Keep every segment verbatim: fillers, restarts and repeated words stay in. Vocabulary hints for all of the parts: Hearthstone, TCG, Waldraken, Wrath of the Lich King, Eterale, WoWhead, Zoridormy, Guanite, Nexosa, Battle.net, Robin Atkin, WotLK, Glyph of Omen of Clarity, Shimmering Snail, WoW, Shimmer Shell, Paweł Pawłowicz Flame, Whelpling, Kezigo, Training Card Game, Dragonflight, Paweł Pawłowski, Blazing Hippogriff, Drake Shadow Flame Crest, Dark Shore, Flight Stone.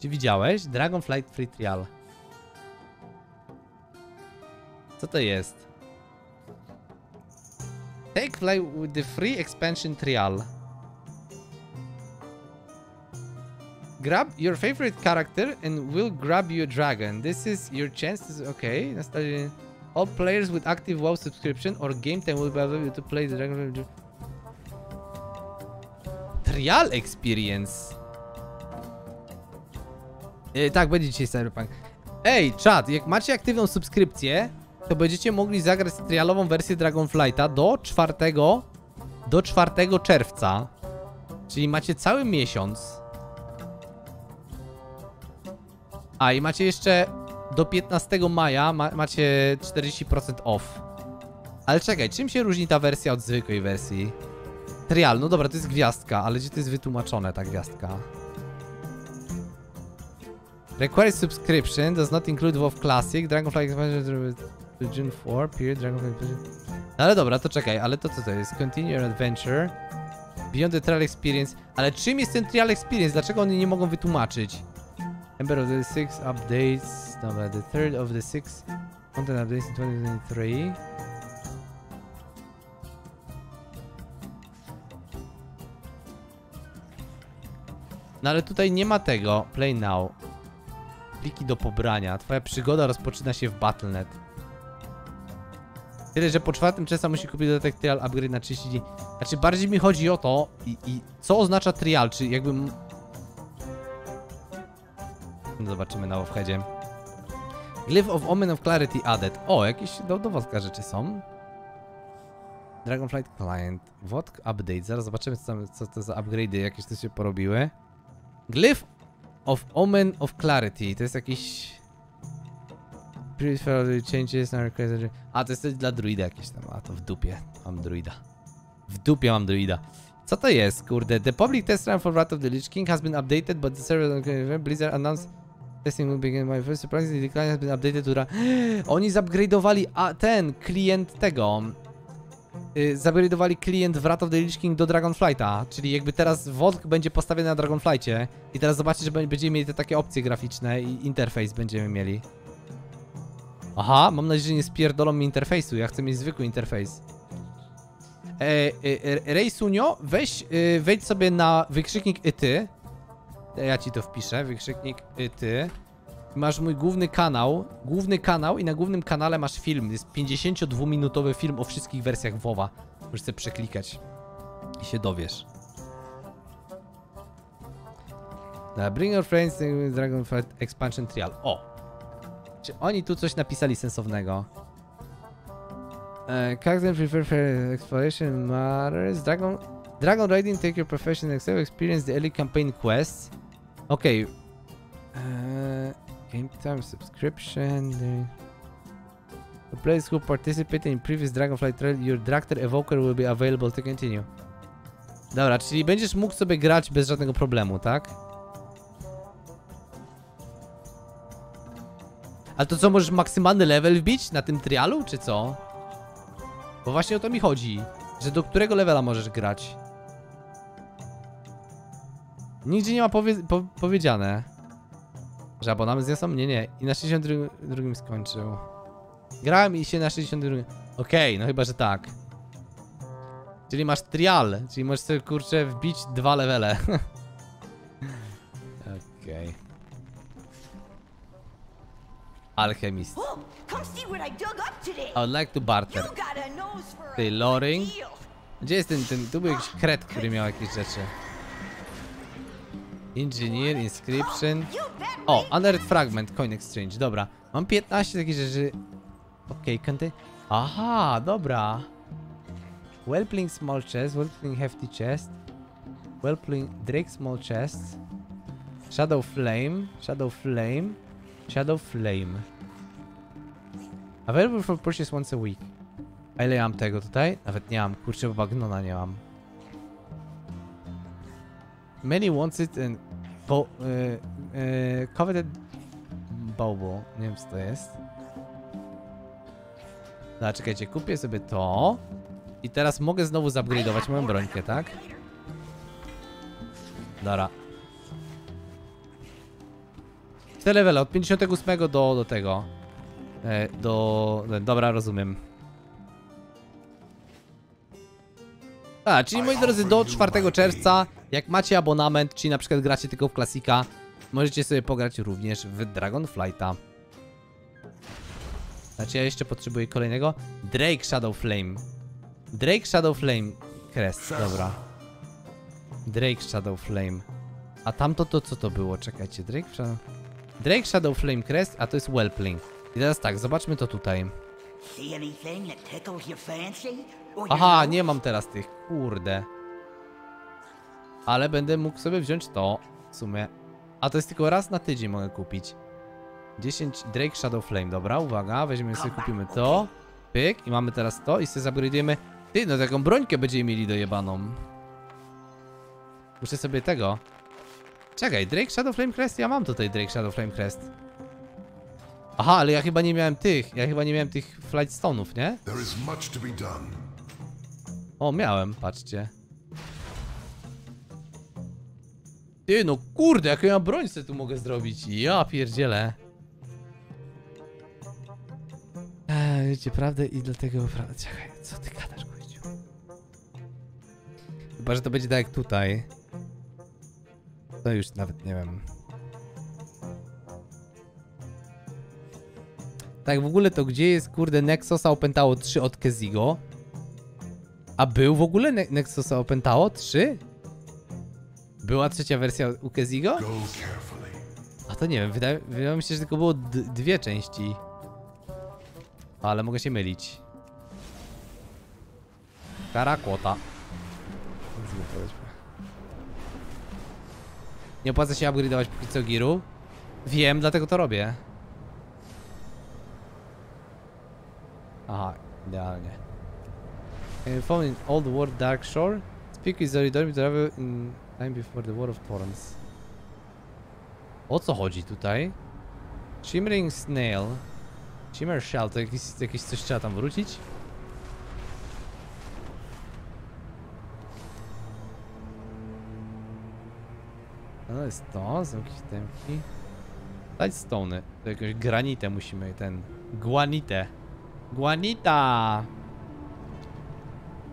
Czy widziałeś? Dragonflight Free Trial. Co to jest? Take flight with the free expansion trial. Grab your favorite character and we'll grab you a dragon. This is your chance to... Okay. All players with active WoW subscription or game time will be able to play the dragon... Trial experience. E, tak, będzie dzisiaj Cyberpunk. Ej, czat, jak macie aktywną subskrypcję, to będziecie mogli zagrać trialową wersję Dragonflighta do czwartego do czwartego czerwca. Czyli macie cały miesiąc. A i macie jeszcze do piętnastego maja ma, macie czterdzieści procent off. Ale czekaj, czym się różni ta wersja od zwykłej wersji? Trial, no dobra, to jest gwiazdka, ale gdzie to jest wytłumaczone ta gwiazdka? Required subscription does not include WoW Classic, Dragonflight Expansion to June fourth, period, Dragonflight... No ale dobra, to czekaj, ale to co to jest? Continue your adventure, beyond the trial experience... Ale czym jest ten trial experience? Dlaczego oni nie mogą wytłumaczyć? Ember of the Six updates... Dobra, the third of the six content updates in dwa tysiące dwudziestym trzecim. No ale tutaj nie ma tego, play now. Pliki do pobrania. Twoja przygoda rozpoczyna się w Battle kropka net. Tyle, że po czwartym czerwca musi kupić dodatek trial upgrade na trzydzieści dni. Znaczy bardziej mi chodzi o to i, i co oznacza trial, czy jakby... No zobaczymy na WoWheadzie. Glyph of Omen of Clarity added. O, jakieś do, dowodka rzeczy są. Dragonflight Client. WotLK update. Zaraz zobaczymy co, tam, co to za upgrade'y jakieś tu się porobiły. Glyph of Omen of Clarity. To jest jakiś... A, to jest dla druida jakieś tam. A, to w dupie mam druida. W dupie mam druida. Co to jest, kurde? The public test run for Wrath of the Lich King has been updated, but the server... Blizzard announced... Testing will begin my first surprise. The client has been updated to... Oni zupgrade'owali a ten klient tego... Yy, zupgrade'owali klient Wrath of the Lich King do Dragonflighta, czyli jakby teraz WotLK będzie postawiony na Dragonflightie i teraz zobaczycie, że będziemy mieli te takie opcje graficzne i interfejs będziemy mieli. Aha, mam nadzieję, że nie spierdolą mi interfejsu, ja chcę mieć zwykły interfejs. E, e, Rejsunio, weź, e, wejdź sobie na wykrzyknik ity. Ja ci to wpiszę, wykrzyknik ity. Masz mój główny kanał, główny kanał i na głównym kanale masz film. Jest pięćdziesięciodwuminutowy film o wszystkich wersjach WoWa. Możesz sobie przeklikać i się dowiesz. Now bring your friends with Dragonflight Expansion Trial. O! Czy oni tu coś napisali sensownego? Uh, Cactus prefer for exploration matters. Dragon, Dragon Raiding, take your profession and experience the early campaign quests. Okej. Okay. Uh, game time subscription. The, the players who participated in previous Dragonflight trial, your Dracter Evoker will be available to continue. Dobra, czyli będziesz mógł sobie grać bez żadnego problemu, tak? Ale to co, możesz maksymalny level wbić na tym trialu, czy co? Bo właśnie o to mi chodzi, że do którego levela możesz grać? Nigdzie nie ma powie po powiedziane, że abonament zniosą? Nie, nie. I na sześćdziesiątym drugim skończył. Grałem i się na sześćdziesiątym drugim. Okej, okay, no chyba, że tak. Czyli masz trial, czyli możesz sobie, kurczę, wbić dwa levele. Okej. Okay. Alchemist. I would like to barter. Tailoring. Gdzie jest ten, ten, tu był jakiś kret, który miał jakieś rzeczy. Engineer, inscription. O, unearthed fragment, coin exchange, dobra. Mam piętnaście takich rzeczy. Okej, okay, kąty. Aha, dobra. Whelpling small chest, Whelpling hefty chest. Whelpling Drake small chest. Shadow flame, Shadow flame. Shadow Flame. Available for purchase once a week. A ile ja mam tego tutaj? Nawet nie mam, kurczę, bo bagnona nie mam. Many wants it and... Bo, e, e, coveted... Bobo. Nie wiem co to jest. No, czekajcie, kupię sobie to. I teraz mogę znowu zupgrade'ować moją brońkę, tak? Dobra. Te levele od pięćdziesiątego ósmego do, do tego. E, do... Dobra, rozumiem. A, czyli moi drodzy, do czwartego czerwca, jak macie abonament, czyli na przykład gracie tylko w klasika, możecie sobie pograć również w Dragonflighta. Znaczy ja jeszcze potrzebuję kolejnego. Drake Shadow Flame. Drake Shadow Flame Crest, dobra. Drake Shadow Flame. A tamto to co to było? Czekajcie, Drake Shadow... Drake Shadow Flame Crest, a to jest Whelpling. I teraz tak, zobaczmy to tutaj. Aha, nie mam teraz tych, kurde. Ale będę mógł sobie wziąć to, w sumie. A to jest tylko raz na tydzień mogę kupić. dziesięć Drake Shadow Flame, dobra, uwaga, weźmiemy sobie, kupimy to. Pyk, i mamy teraz to i sobie upgrade'ujemy. Ty, no taką brońkę będziemy mieli dojebaną. Muszę sobie tego... Czekaj, Drake Shadow Flame Crest? Ja mam tutaj Drake Shadow Flame Crest. Aha, ale ja chyba nie miałem tych, ja chyba nie miałem tych Flight Stone'ów, nie? O, miałem, patrzcie. Ty, no kurde, jaką ja broń sobie tu mogę zrobić, ja pierdzielę. Eee, wiecie, prawdę i dlatego... Prawda. Czekaj, co ty gadasz, gościu? Chyba, że to będzie tak jak tutaj. To już nawet nie wiem. Tak w ogóle to gdzie jest, kurde, Nexosa opętało trzy od Kezigo? A był w ogóle ne Nexosa opętało trzy? Była trzecia wersja u Kezigo? A to nie wiem, wydaje, wydaje mi się, że tylko było dwie części. Ale mogę się mylić. Karakota. Nie opłaca się upgrade'ować póki co giru. Wiem, dlatego to robię. Aha, idealnie. Can you found in Old World Dark Shore? Speak with Zoridormy to travel in time before the War of Torrents. O co chodzi tutaj? Shimmering Snail. Shimmer Shell, to jakieś, jakieś coś trzeba tam wrócić? No jest to, są jakieś temki. Flight Stone, to jakąś granitę musimy, ten... Guanite. Guanita!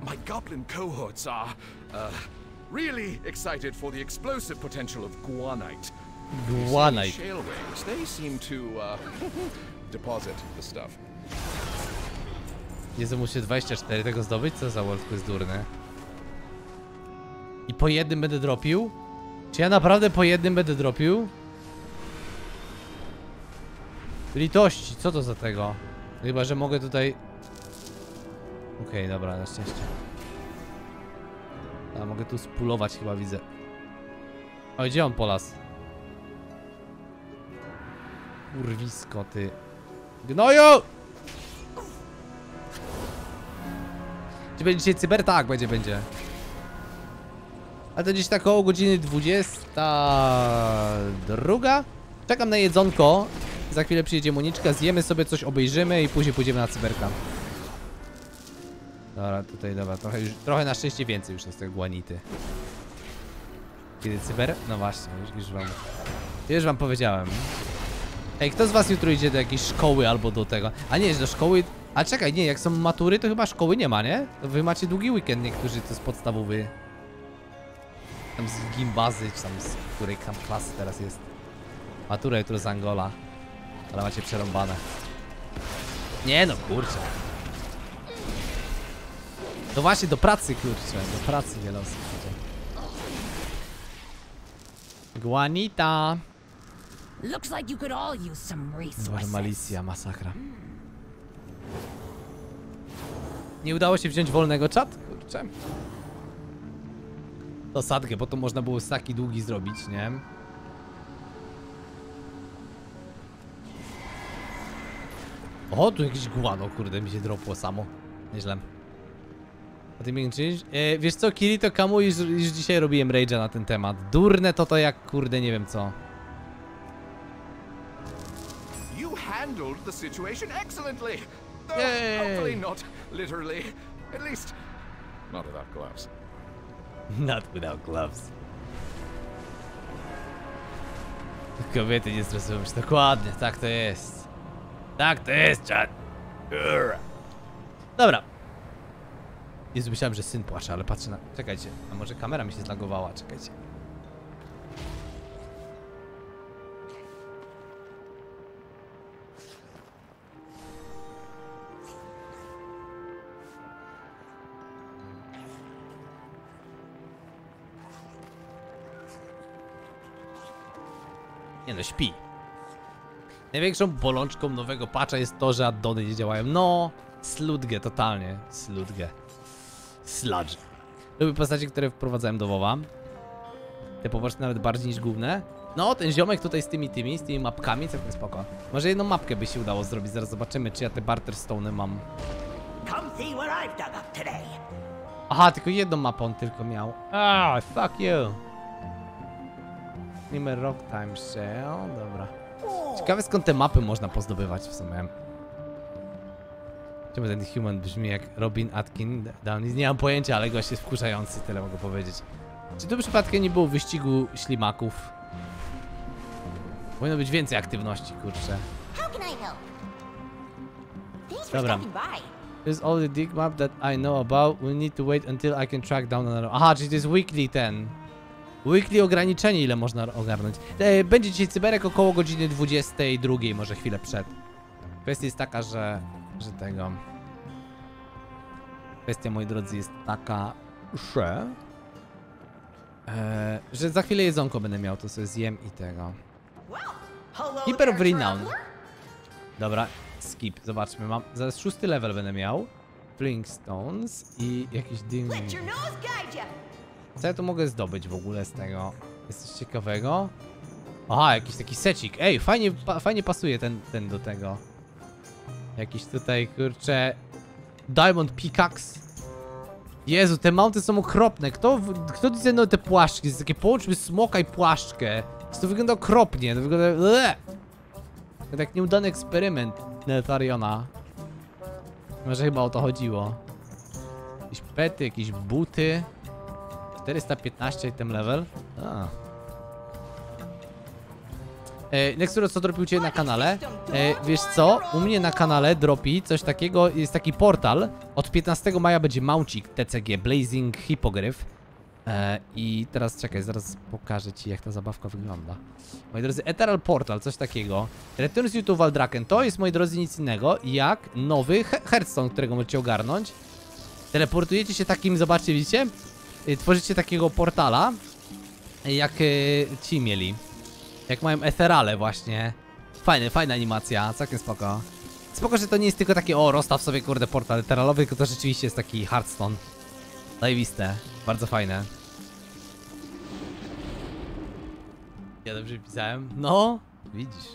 My goblin cohorts are uh, really excited for the explosive potential of guanite. Guanite. Shale waves, they seem to uh, deposit the stuff. Jezu, muszę dwadzieścia cztery tego zdobyć, co za WotLK jest durne. I po jednym będę dropił? Czy ja naprawdę po jednym będę dropił? Litości, co to za tego? Chyba, że mogę tutaj... Okej, okay, dobra, na szczęście. A mogę tu spulować chyba, widzę. O, gdzie on po las? Kurwisko, ty. Gnoju! Czy będzie dzisiaj cyber? Tak, będzie, będzie. A to gdzieś tak około godziny dwudziestej drugiej. Czekam na jedzonko. Za chwilę przyjedzie Moniczka, zjemy sobie coś, obejrzymy i później pójdziemy na cyberka. Dobra, tutaj dobra, trochę już, trochę na szczęście więcej już jest tej guanity. Kiedy cyber? No właśnie, już, już wam... Już wam powiedziałem. Ej, kto z was jutro idzie do jakiejś szkoły albo do tego? A nie, do szkoły... A czekaj, nie, jak są matury, to chyba szkoły nie ma, nie? To wy macie długi weekend, niektórzy, to jest podstawowy. Tam z gimbazy, czy tam z której tam klasy teraz jest. Matura jutro z Angola. Ale macie przerąbane. Nie no, kurczę. No właśnie, do pracy, kurczę. Do pracy wiele osób. Guanita. Malicja, masakra. Nie udało się wziąć wolnego czat? Kurczę. To sadkę, bo to można było saki długi zrobić, nie? O, tu jakieś guano, kurde, mi się dropło samo. Nieźle. A ty mnie czynisz? E, wiesz co, Kirito Kamu, już, już dzisiaj robiłem rage'a na ten temat. Durne to to jak, kurde, nie wiem co. You handled the situation excellently. Hopefully not literally. At least not without gloves. Not without gloves. Kobiety nie stresują się. Dokładnie, tak to jest. Tak to jest, czad. Dobra. Nie myślałem, że syn płacze, ale patrzę na... Czekajcie, a może kamera mi się zlagowała? Czekajcie. Nie no, śpi. Największą bolączką nowego patcha jest to, że addony nie działają. No, sludge, totalnie. Sludge. Sludge. Lubię postacie, które wprowadzałem do WoWa. Te poboczne nawet bardziej niż główne. No, ten ziomek tutaj z tymi tymi, z tymi mapkami, całkiem spoko. Może jedną mapkę by się udało zrobić, zaraz zobaczymy, czy ja te barter stone mam. Aha, tylko jedną mapę on tylko miał. Ah, fuck you. Shimmer Rock Time Shell, dobra. Ciekawe skąd te mapy można pozdobywać w sumie. Czemu ten human brzmi jak Robin Atkin? Nie mam pojęcia, ale gość jest wkurzający, tyle mogę powiedzieć. Czy tu przypadkiem nie było wyścigu ślimaków? Powinno być więcej aktywności, kurczę. Dobra. There's all the dig map that I know about. We need to wait until I can track down another. Aha, czyli to jest weekly ten. Weekly ograniczenie, ile można ogarnąć. Będzie dzisiaj cyberek około godziny dwudziestej drugiej, może chwilę przed. Kwestia jest taka, że... że tego... Kwestia, moi drodzy, jest taka, że... E, że za chwilę jedzonko będę miał, to sobie zjem i tego. Hiper of Renown. Dobra, skip, zobaczmy, mam... Zaraz szósty level będę miał. Fling Stones i jakiś dym... Co ja tu mogę zdobyć w ogóle z tego? Jest coś ciekawego? Aha, jakiś taki secik. Ej, fajnie, pa, fajnie pasuje ten, ten do tego. Jakiś tutaj, kurczę... Diamond Pickaxe. Jezu, te mounty są okropne. Kto, kto designował te płaszczki? Jest takie połączmy smoka i płaszczkę. To wygląda okropnie. To wygląda... Bleh! Tak nieudany eksperyment Netariona. Może chyba o to chodziło. Jakieś pety, jakieś buty. czterysta piętnaście i ten level. A. E, Nexosa, co dropił cię na kanale? E, wiesz co? U mnie na kanale dropi coś takiego, jest taki portal. Od piętnastego maja będzie maucik T C G, Blazing Hippogriff. E, I teraz czekaj, zaraz pokażę ci jak ta zabawka wygląda. Moi drodzy, Eterale portal, coś takiego. Return z YouTube Waldraken, to jest, moi drodzy, nic innego jak nowy Hearthstone, którego możecie ogarnąć. Teleportujecie się takim, zobaczcie, widzicie? Tworzycie takiego portala, jak y, ci mieli, jak mają Eterale właśnie. Fajny, fajna animacja, całkiem spoko. Spoko, że to nie jest tylko takie, o, rozstaw sobie kurde portal eteralowy, tylko to rzeczywiście jest taki Hearthstone. Zajebiste, bardzo fajne. Ja dobrze pisałem? No, widzisz.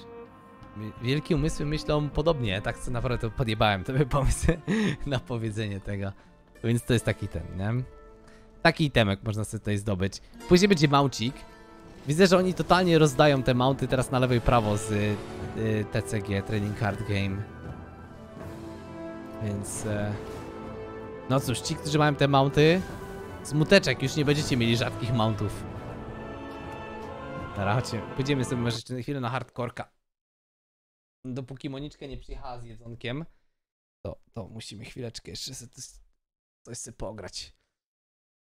Wielkie umysły myślą podobnie, tak co naprawdę to podjebałem tobie pomysł na powiedzenie tego. Więc to jest taki ten, nie? Taki itemek można sobie tutaj zdobyć. Później będzie maucik. Widzę, że oni totalnie rozdają te mounty teraz na lewo i prawo z y, y, T C G, Training Card Game. Więc... E... No cóż, ci, którzy mają te mounty... Smuteczek, już nie będziecie mieli rzadkich mountów. Dobra, chodźmy. Pójdziemy sobie może jeszcze chwilę na hardkorka. Dopóki Moniczka nie przyjechała z jedzonkiem, to, to musimy chwileczkę jeszcze sobie coś sobie pograć.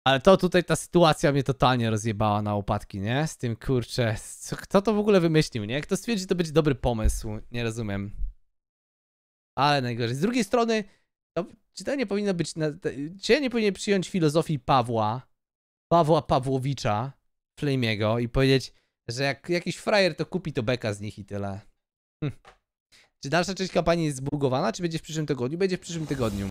Ale to tutaj ta sytuacja mnie totalnie rozjebała na łopatki, nie? Z tym, kurczę, kto to w ogóle wymyślił, nie? Kto stwierdzi, że to będzie dobry pomysł? Nie rozumiem. Ale najgorzej. Z drugiej strony, to, czy to nie powinno być... Na, to, czy ja nie powinien przyjąć filozofii Pawła, Pawła Pawłowicza, Flamego i powiedzieć, że jak jakiś frajer to kupi, to beka z nich i tyle. Hm. Czy dalsza część kampanii jest zbugowana, czy będzie w przyszłym tygodniu? Będzie w przyszłym tygodniu.